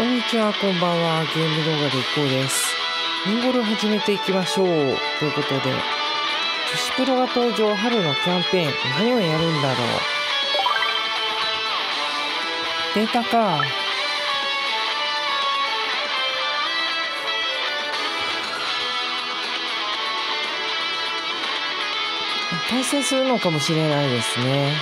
こんにちは、こんばんは。ゲーム動画でいこうです。インゴル始めていきましょう。ということで、女子プロが登場、春のキャンペーン、何をやるんだろう。データか。対戦するのかもしれないですね。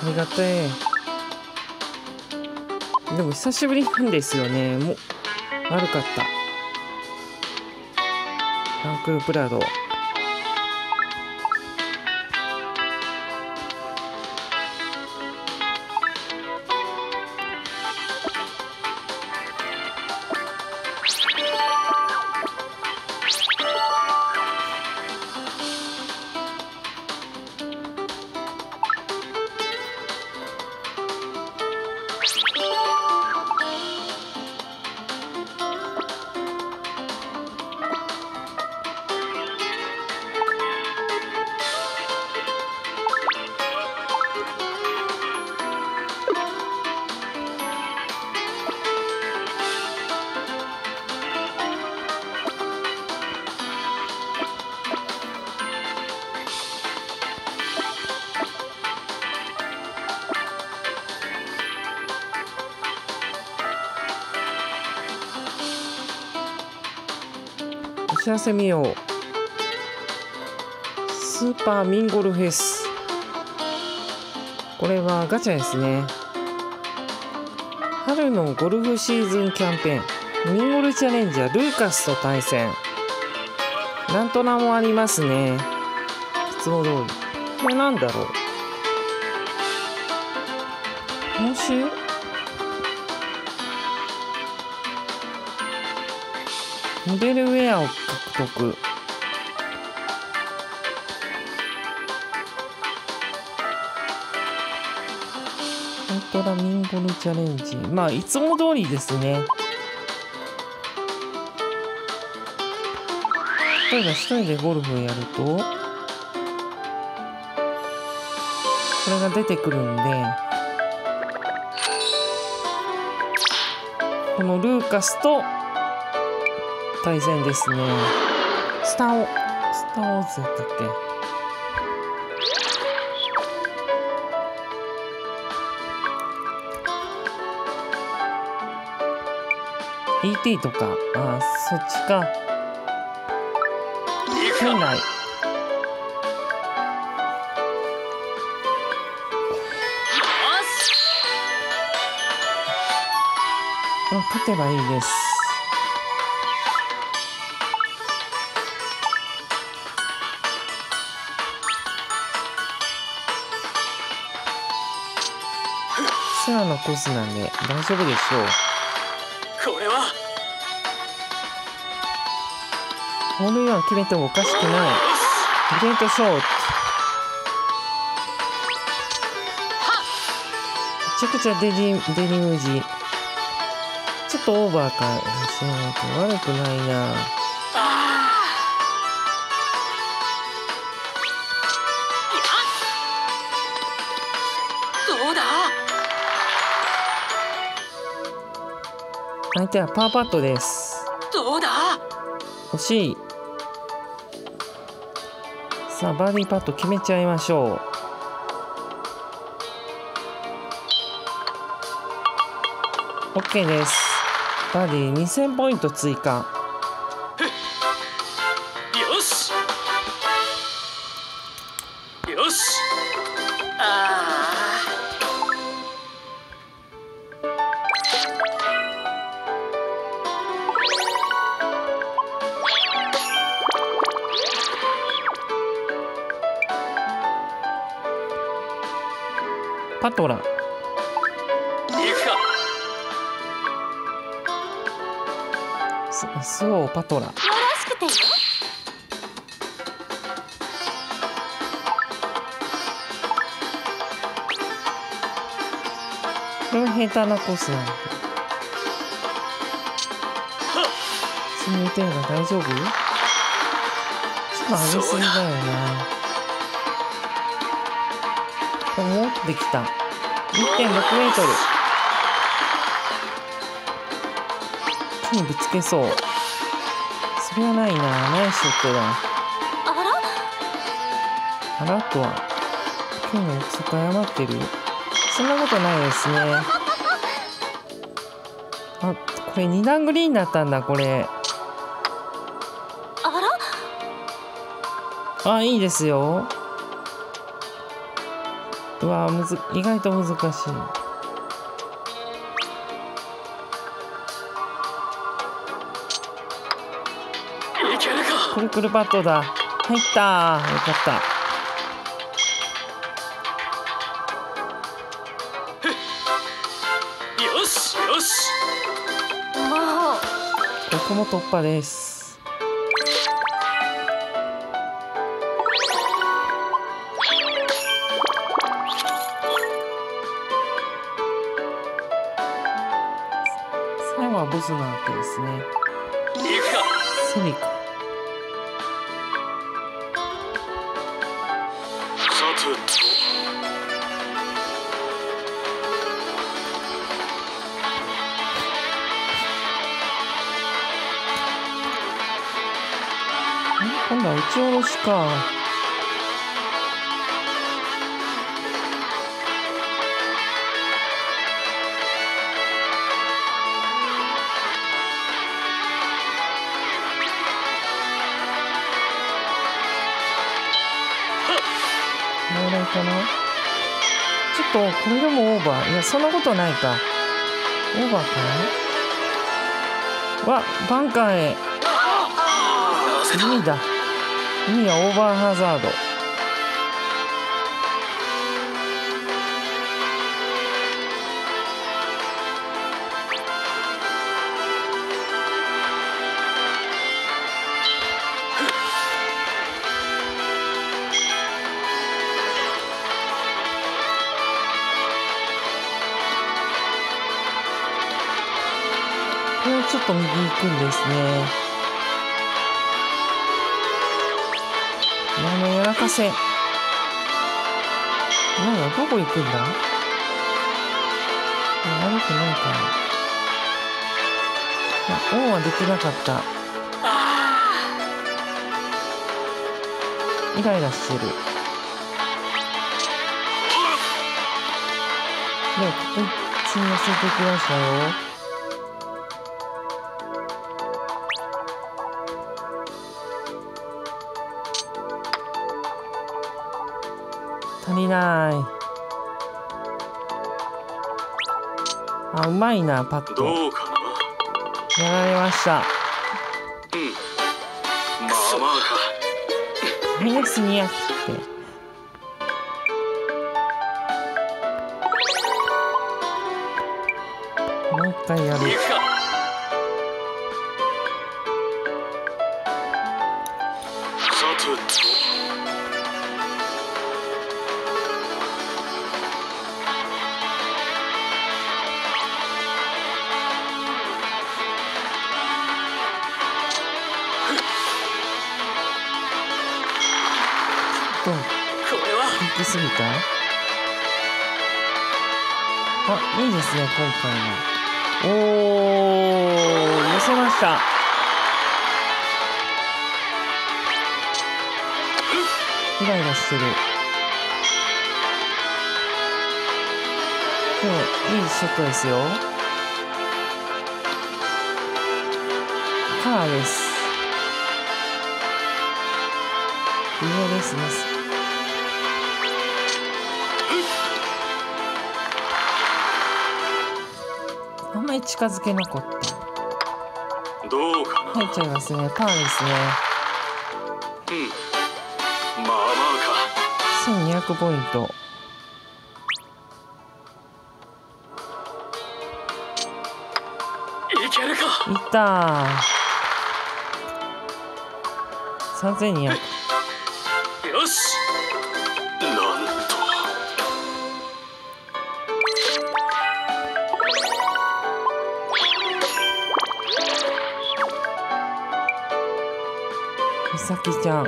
ありがたい。でも久しぶりなんですよね。もう悪かった。ランクルプラドお知らせ見よう。スーパーミンゴルフェス。これはガチャですね。春のゴルフシーズンキャンペーン、ミンゴルチャレンジャールーカスと対戦。なんと名もありますね。いつも通り。これなんだろう。今週モデルウェアを獲得。本当だ、ミンゴルチャレンジ。まあいつも通りですね。例えば一人でゴルフをやるとこれが出てくるんで、このルーカスと対戦ですね。スターオーズだったっけ。ET とか、あ、そっちか。本来勝てばいいです。のコースなんで大丈夫でしょう。これはホールインワン決めてもおかしくないイベントショート。めちゃくちゃデニム地。ちょっとオーバーかもしれないけど悪くないな。相手はパーパットです。どうだ、欲しい。さあバーディーパット決めちゃいましょう。OK です。バーディー2000ポイント追加。よしよし、あーパトラスオーパトラ。よろしくてよ。これは平坦なコースなんだ。スニーテンが大丈夫？ちょっと上げすぎだよな。これ持ってきた。1.6メートル。にぶつけそう。それはないな。ナイスショットだ。あらあらとは今日の約束謝ってる。そんなことないですね。あ、これ2段グリーンだったんだ。これあ、いいですよ。うわ、意外と難しい。くるくるパットだ。入った。よかった。よしよし、ここも突破です。最後はボスなわけですね。セミか今度は打ち下ろしか。どうだいかな。ちょっとこれでもオーバー。いや、そんなことないか。オーバーかな。わ、バンカーへ。海だ。海はオーバーハザード。これちょっと右行くんですね。やらかせ。なんだ、どこ行くんだ。悪くないかな。オンはできなかった。イライラしてる。でここ一に寄せてきましたよ。足りない。あ、うまいな、パッと。どうかな。やられました。うん。まあまあか。ミネスニアって。もう一回やる。これは行き過ぎた。あ、いいですね今回の。寄せました。イライラしてる。今日いいショットですよ。パーです。上ですね。あんまり近づけなかった。どうかな。入っちゃいますね。パーですね。うん。まあまあか。1200ポイント。いけるか。いった。3200。よし。なんと。みさきちゃん、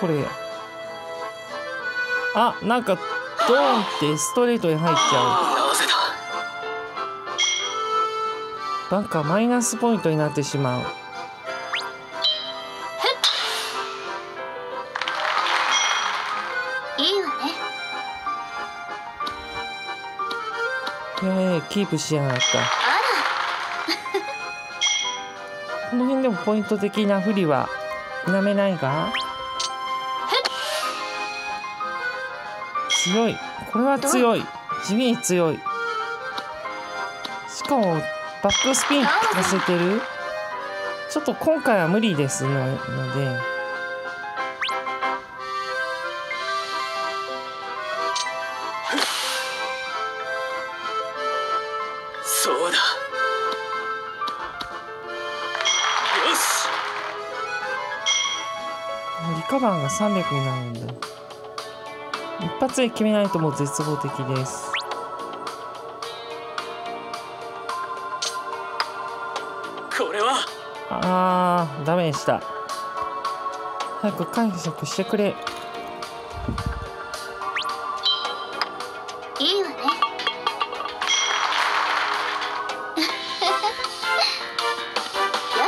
これあ、なんかドーンってストレートに入っちゃう。なんかマイナスポイントになってしまう。いいわね。キープしやがった。この辺でもポイント的な不利は否めないが、強い。これは強い。地味に強い。しかもバックスピン効かせてる。ちょっと今回は無理ですので、そうだ。よし。リカバーが300になるんだ。一発で決めないともう絶望的です。これはあーダメでした。早く解釈してくれ。いいわね。よ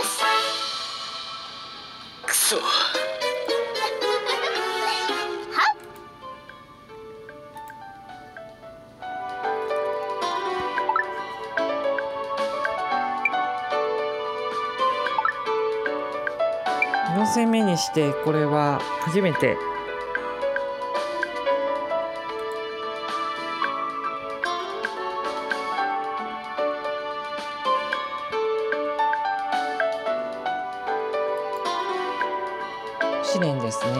し。くそ4戦目にしてこれは初めて。試練ですね。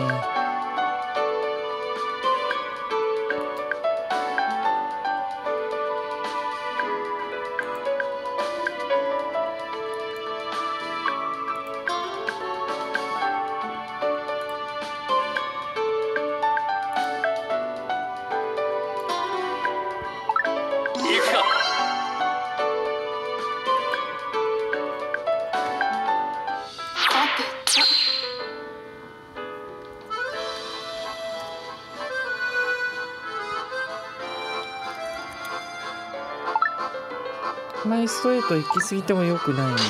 あまりストレート行き過ぎても良くないんだ。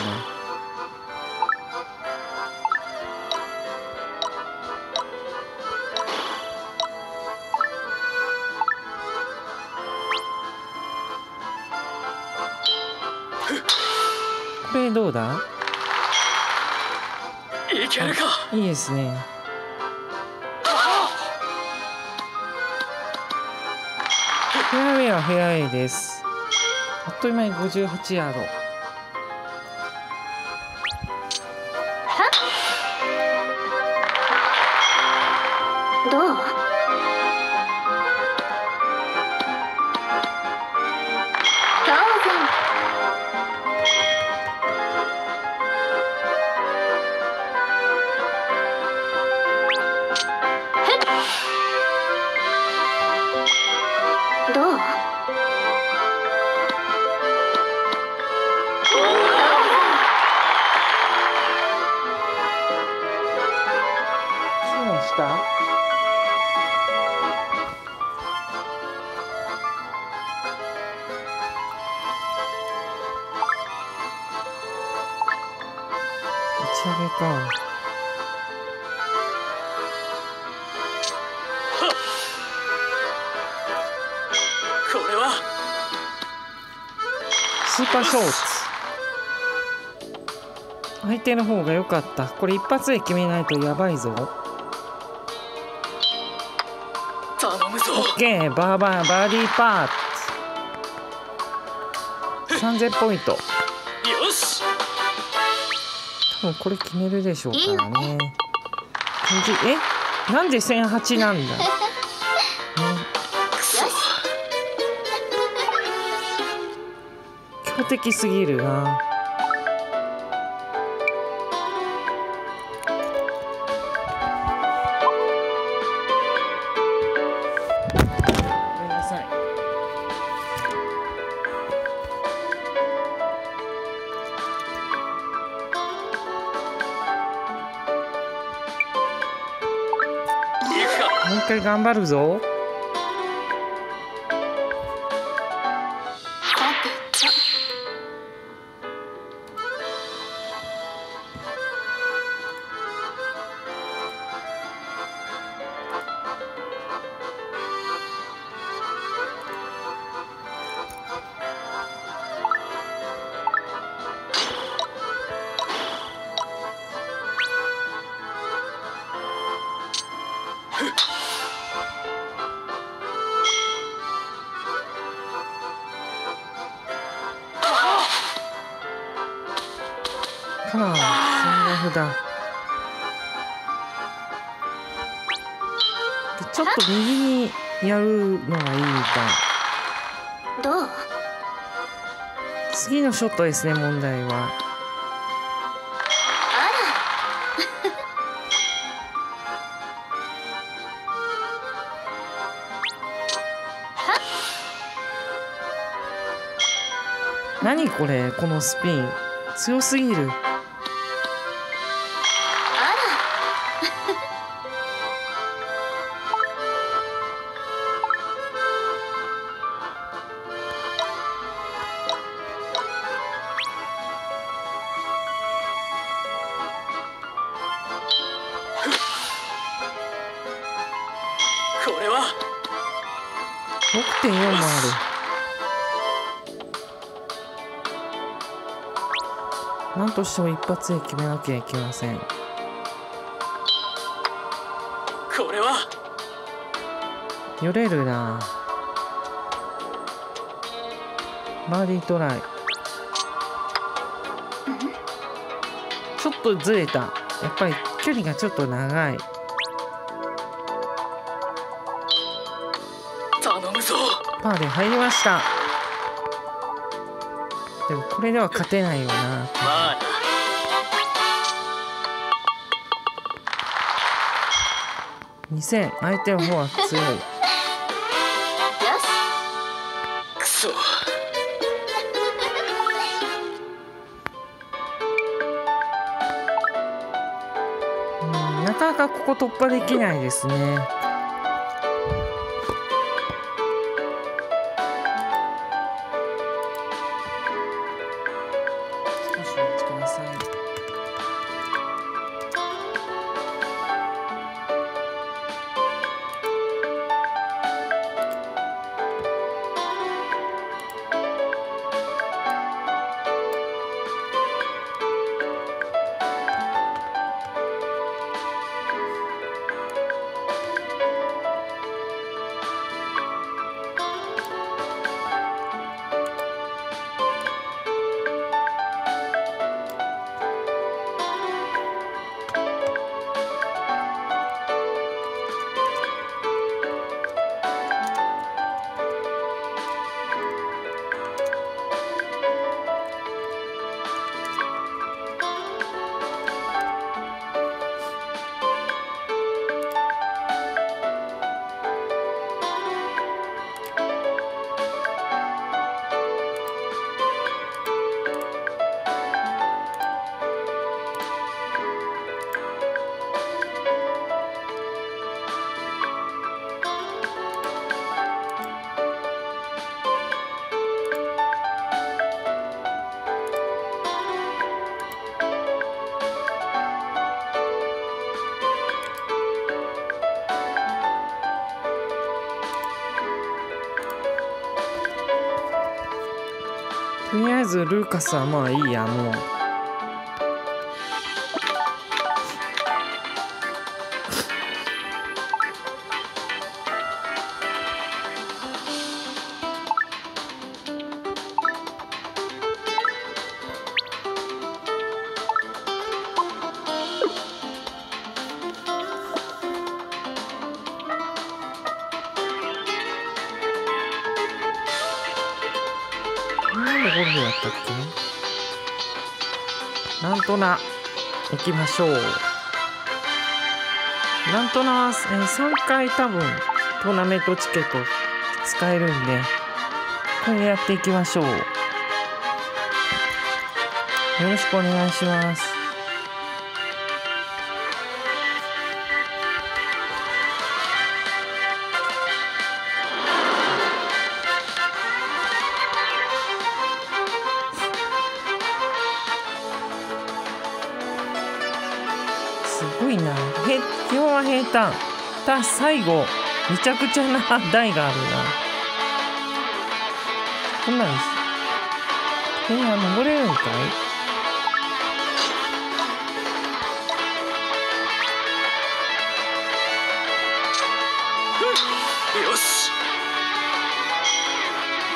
これどうだ？いけるか。いいですね。フェアウェイはフェアウェイです。あっという間に58ヤード。どう？した。打ち上げか。これはスーパーショーツ。相手の方が良かった。これ一発で決めないとやばいぞ。頼むぞ。オッケー、バーディーパーツ。3000ポイント。よし。多分これ決めるでしょうからね。え、なんで1008なんだ。強敵すぎるな。頑張るぞ。ちょっと右にやるのがいいみたい。どう？次のショットですね、問題は。何これ、このスピン強すぎる。6.4 もある。なんとしても一発で決めなきゃいけません。これはよれるな。バーディートライ。ちょっとずれた。やっぱり距離がちょっと長い。パーで入りました。でもこれでは勝てないよな。2000、相手の方は強い。くそ。なかなかここ突破できないですね。とりあえずルーカスはまあいいや、もうなんとな行きましょう。なんとな3回多分トーナメントチケット使えるんで、これでやっていきましょう。よろしくお願いします。基本は平坦だ。最後めちゃくちゃな台があるな。こんなんです。登れるんかい。よし。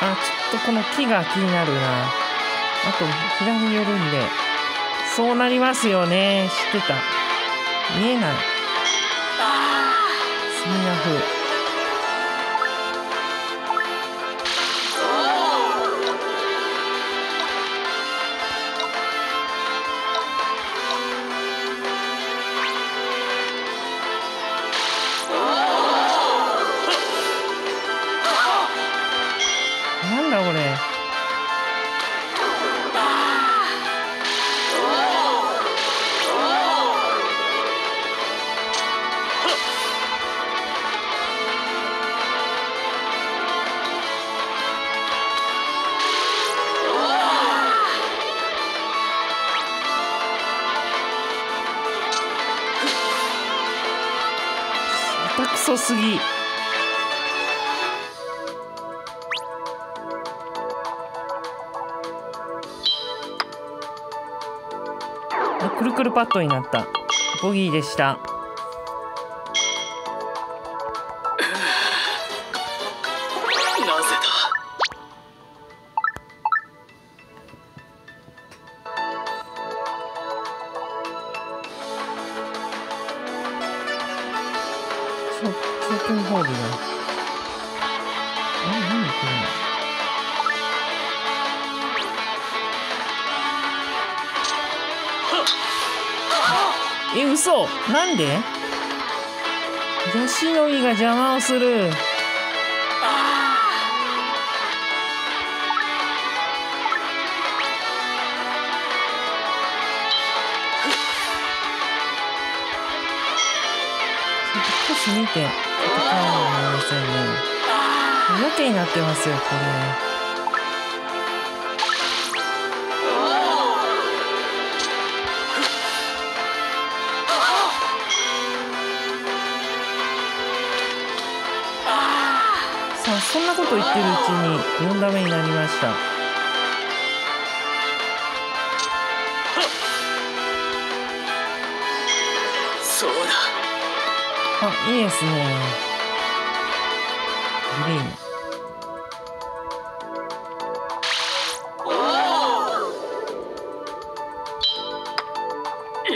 あ、ちょっとこの木が気になるな。あと左に寄るんでそうなりますよね。知ってた。見えない。最悪。なんだこれ。クソすぎ。くるくるパッドになった。ボギーでした。なぜだ。オープンホールだ。何これ。嘘。なんでヨシノリが邪魔をする。少し見て戦うのもありませんね。やけになってますよこれ。そんなこと言ってるうちに4打目になりました。そうだ。あ、いいですね。グリ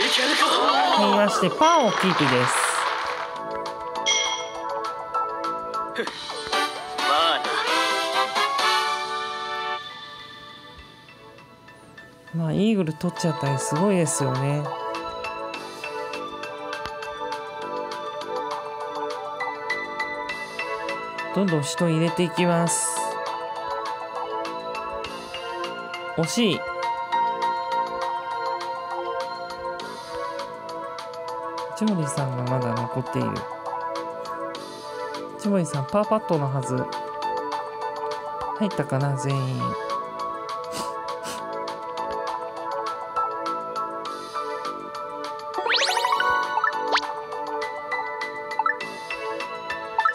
ーン。いけるか。言いましてパンをキープです。まあイーグル取っちゃったりすごいですよね。どんどん人入れていきます。惜しい。ジョーリーさんがまだ残っている。ジョーリーさんパーパットのはず。入ったかな全員。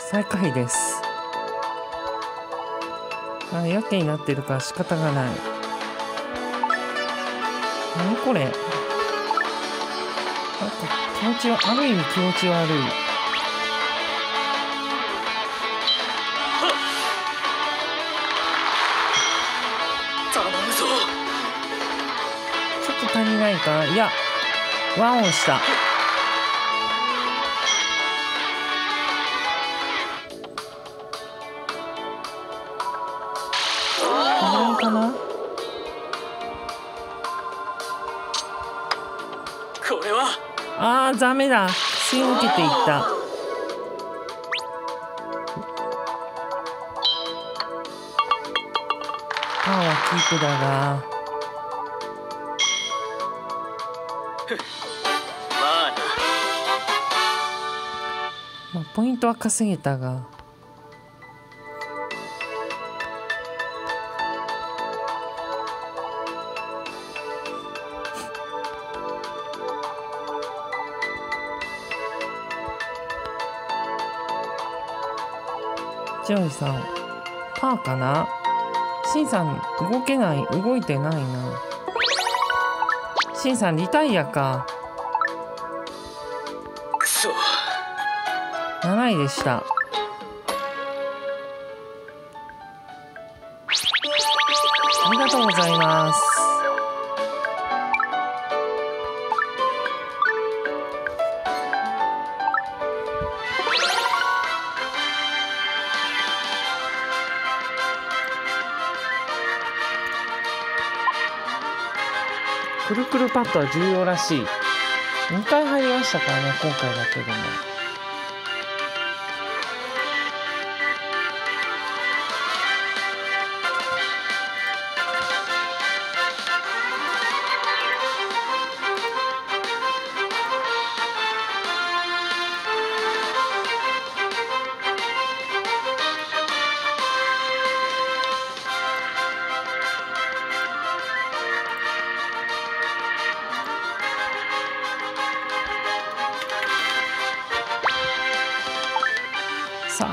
最下位です。あ、やけになってるから仕方がない。何これ、なんか気持ちはある意味気持ち悪い。ちょっと足りないかな。いやワンをした。これかな。あーダメだ、吸い抜けていった。パーはキープだが、まあ、ポイントは稼げたが、ジョイさんパーかな。シンさん動けない、動いてないな。シンさんリタイアか。くそ、7位でした。ありがとうございます。くるくるパッドは重要らしい。2回入りましたからね、今回だけでも。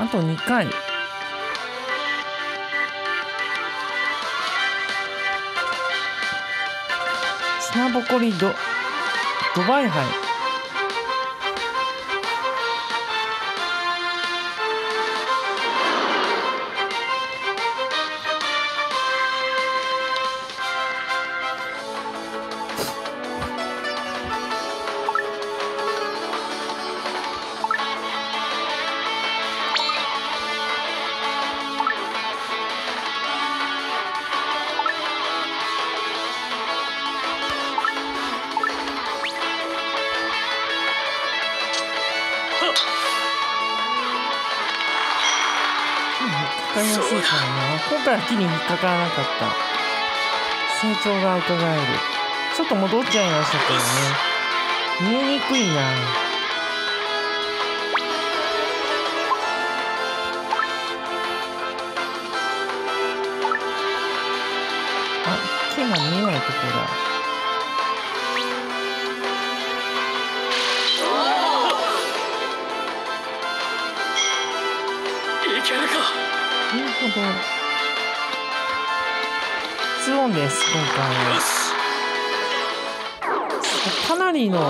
あと2回。砂ぼこりドバイ杯。引っかかりやすいからな。今回は木に引っかからなかった。成長がうかがえる。ちょっと戻っちゃいましたけどね、見えにくいな。あ、木が見えないとこだ。2音です今回は。かなりのこ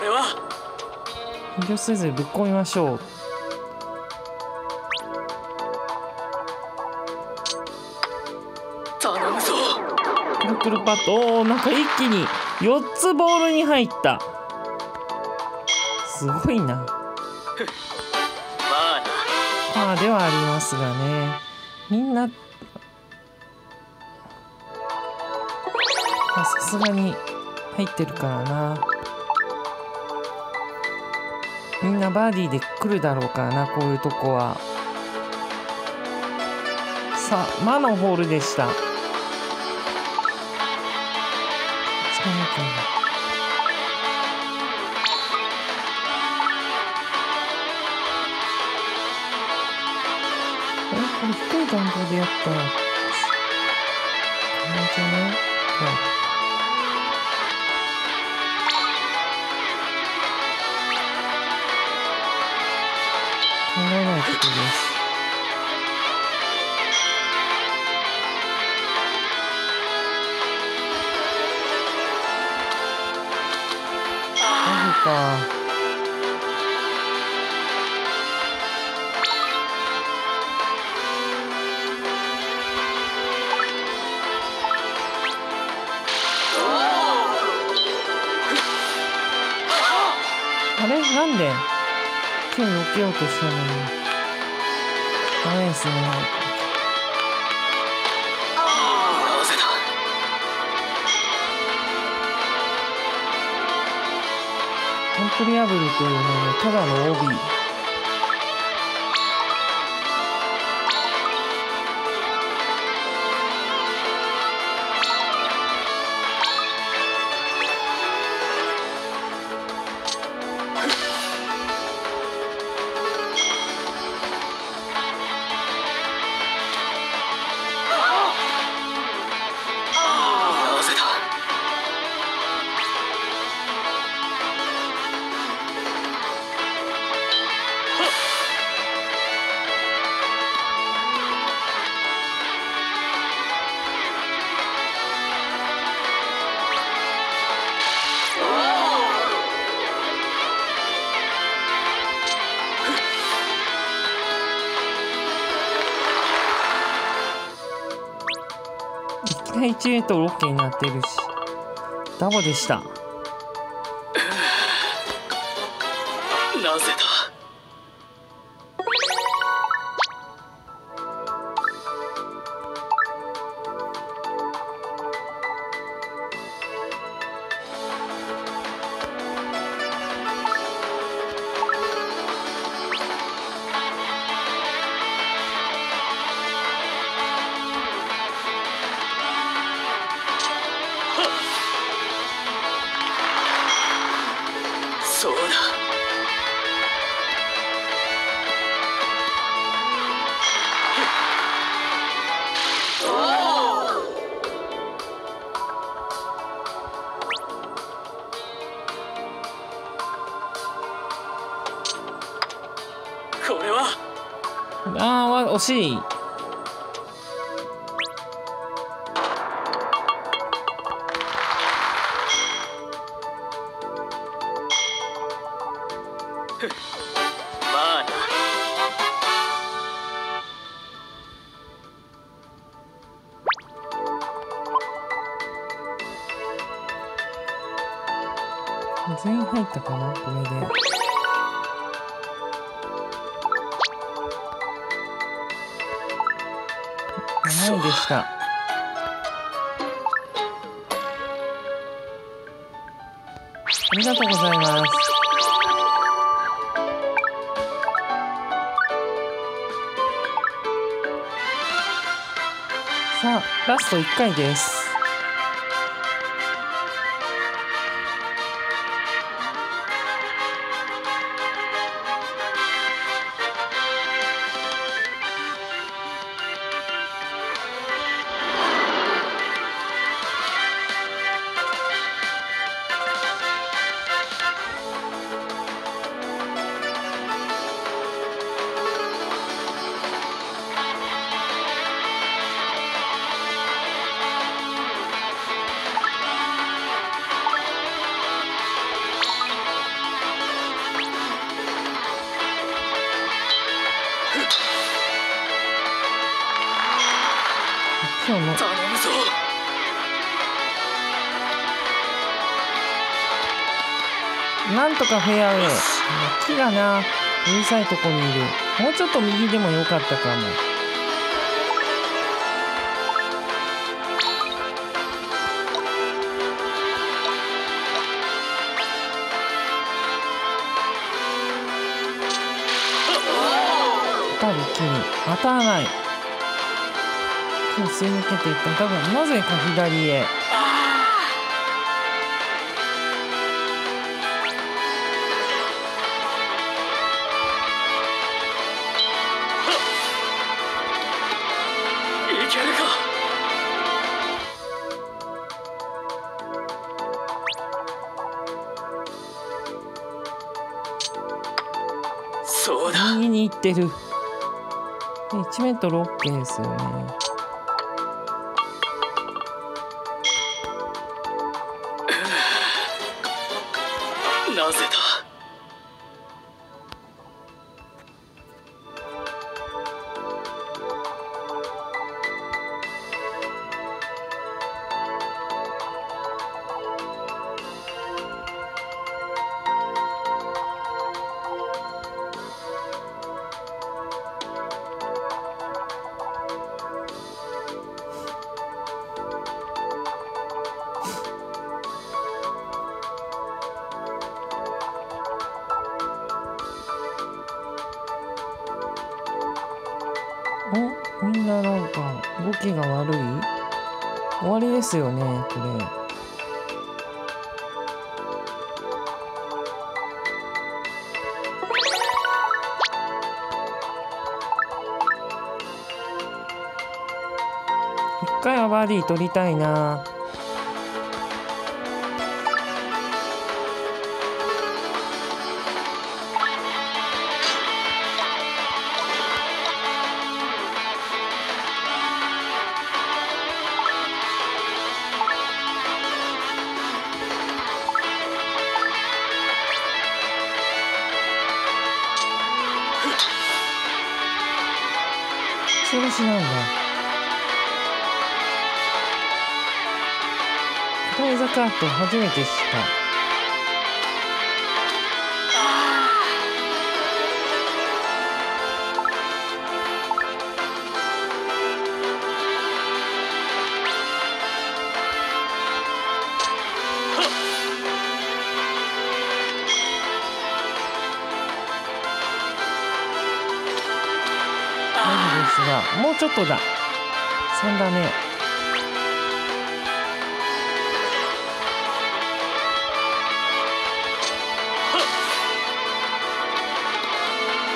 れは遠慮せずぶっ込みましょう。くるくるパッド、おー、なんか一気に4つボールに入った。すごいな。パーではありますがね、みんなさすがに入ってるからな。みんなバーディーで来るだろうからな、こういうとこは。さあ魔のホールでした。これ低い弾道でやったら、ことです。あるか。あれなんで今日避けようとしたのにダメですね。合わせたコンプリ破りというのはただの帯。1メートル OK になっているしダボでした。なぜだ。そうだ。これはああ惜しい。全員入ったかな、これで。何でした。ありがとうございます。さあ、ラスト1回です。頼むぞ。なんとかフェアウェイ。木がなうるさいとこにいる。もうちょっと右でもよかったかも。当たりきり当たらない。吸い抜けていった多分なぜか左へ。いけるか。そうだ右に行ってる。で、1m大きいですよね。なぜだ。みんななんか動きが悪い。終わりですよねこれ。一回はバーディー取りたいな。しなんだ。下り坂って初めて知った。もうちょっとだ。3打目。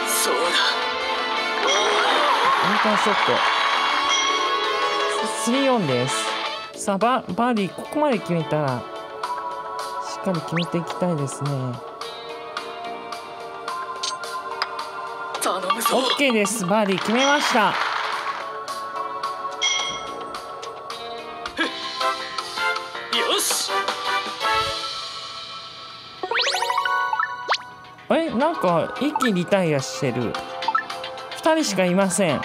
そうだ。インターセット。3-4です。さあバーディーここまで決めたらしっかり決めていきたいですね。OK です。バーディー決めました。なんか一気にリタイアしてる。2人しかいません。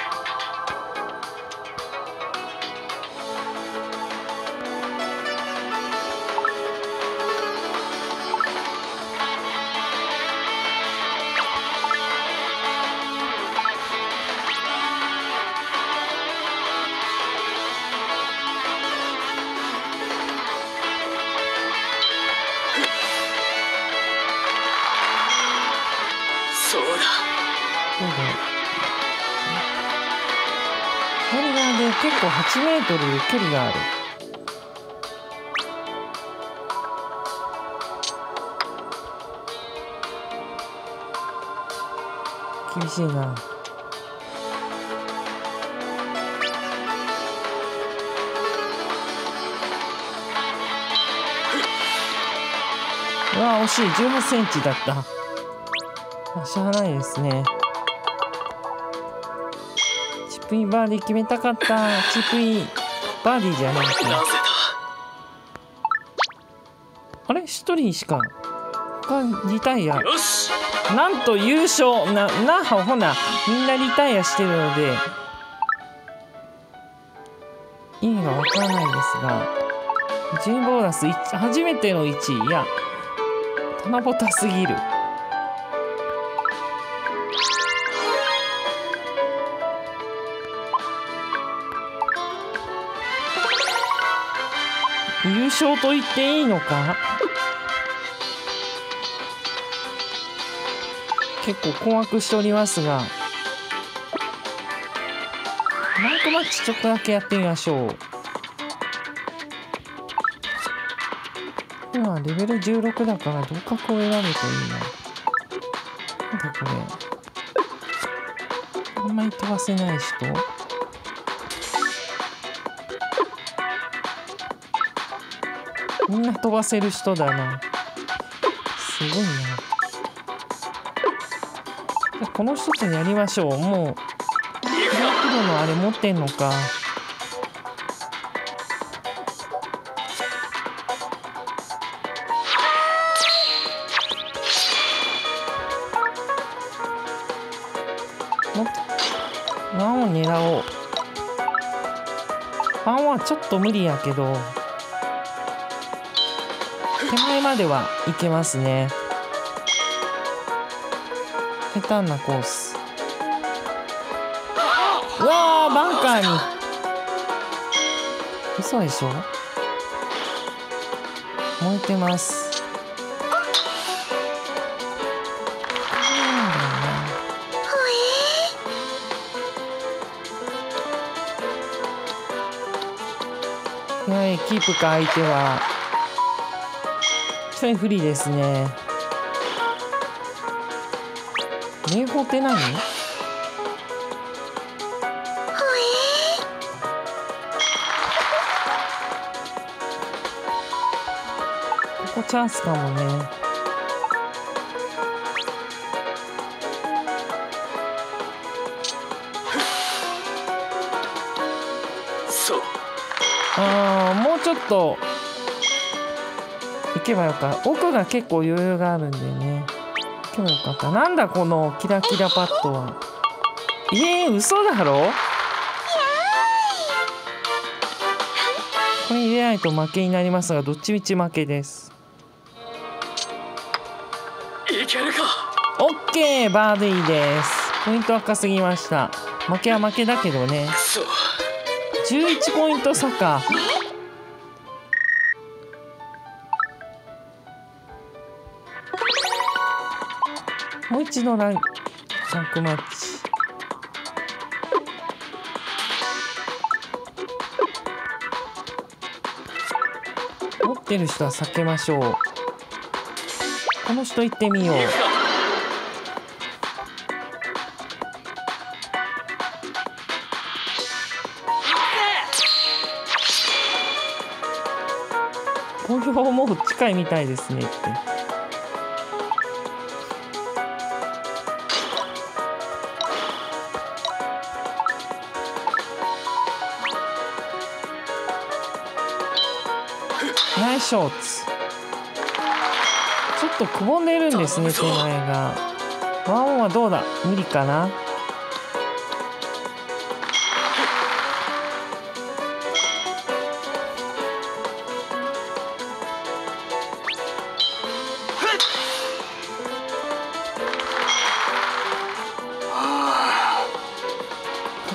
これがね、結構8m距離がある。厳しいな。うわ、惜しい。18cmだった。まあ、しゃあないですね。チップインバーディー決めたかった。チップインバーディーじゃないか。あれ、1人しか他リタイア。なんと優勝なほなみんなリタイアしてるので意味がわからないですが、順位ボーナス初めての1位。いや、棚ぼたすぎる。優勝と言っていいのか。結構困惑しておりますが、ランクマッチちょっとだけやってみましょう。今レベル16だから同格を選ぶといいな。なんだこれ、あんまり飛ばせない人。みんな飛ばせる人だな。すごいな。この一つにやりましょう。もうプロのあれ持ってんのか。パンを狙おう。パンはちょっと無理やけど手前まではいけますね。下手なコース。うわー、バンカーに。嘘でしょ。燃えてます。キープか。相手は一人不利ですね。名宝って何？ここチャンスかもね。もうちょっと行けばよかった。奥が結構余裕があるんでね、行けばよかった。なんだこのキラキラパッドは。嘘だろ。これ入れないと負けになりますが、どっちみち負けです。いけるか。オッケー、バーディーです。ポイントは高すぎました。負けは負けだけどね。11ポイント差か。もう一度ランクマッチ。持ってる人は避けましょう。この人行ってみよう。投票も近いみたいですねって。ナイスショット。ちょっとくぼんでるんですね、手前が。ワンオンはどうだ、無理かな。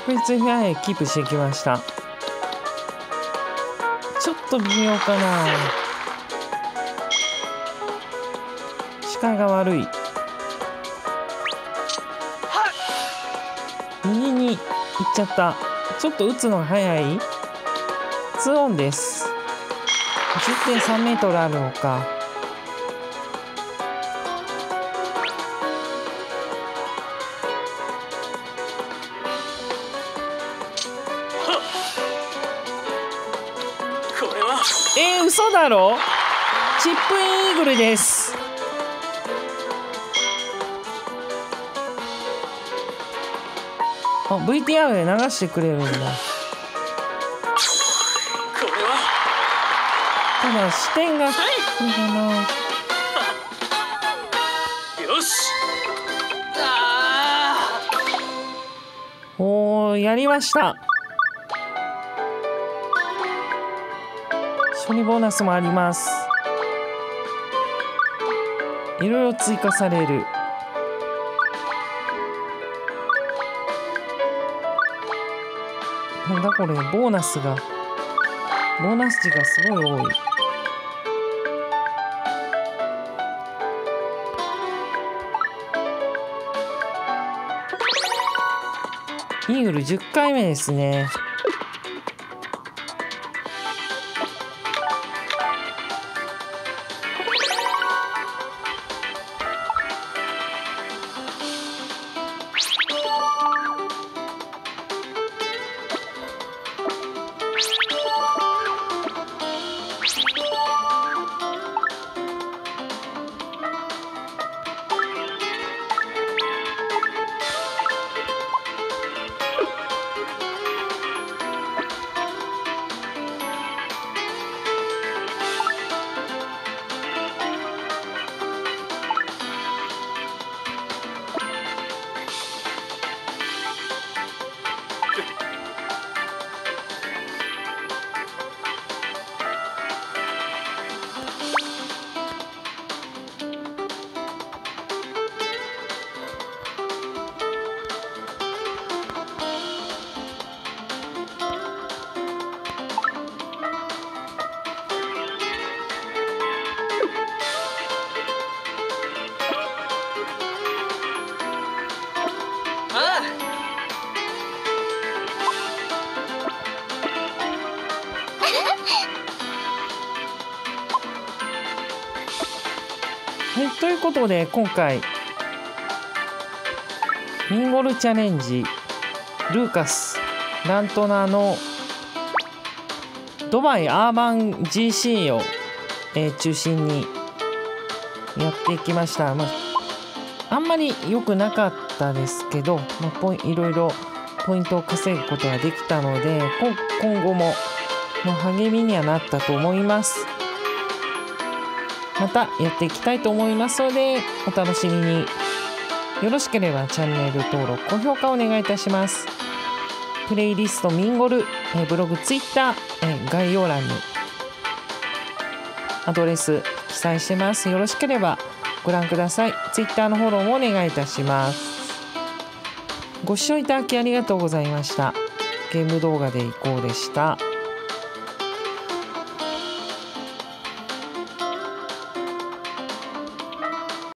フェアへキープしてきました。ちょっと微妙かな。視界が悪い。右に行っちゃった。ちょっと打つのが早い。2オンです。 10.3 メートルあるのか。嘘だろ。チップインイーグルです。あ、VTR で流してくれるんだ。ただ視点がこれだな。よし。おー、やりました。ここにボーナスもあります。いろいろ追加される。なんだこれ、ボーナス値がすごい多い。イーグル10回目ですね。いうことで今回インゴールチャレンジルーカス・ラントナのドバイアーバン GC を中心にやっていきました。まあ、あんまり良くなかったですけど、まあ、いろいろポイントを稼ぐことができたので今後も励みにはなったと思います。またやっていきたいと思いますのでお楽しみに。よろしければチャンネル登録高評価お願いいたします。プレイリストミンゴル、ブログ、ツイッター、概要欄にアドレス記載してます。よろしければご覧ください。ツイッターのフォローもお願いいたします。ご視聴いただきありがとうございました。ゲーム動画でいこうでした。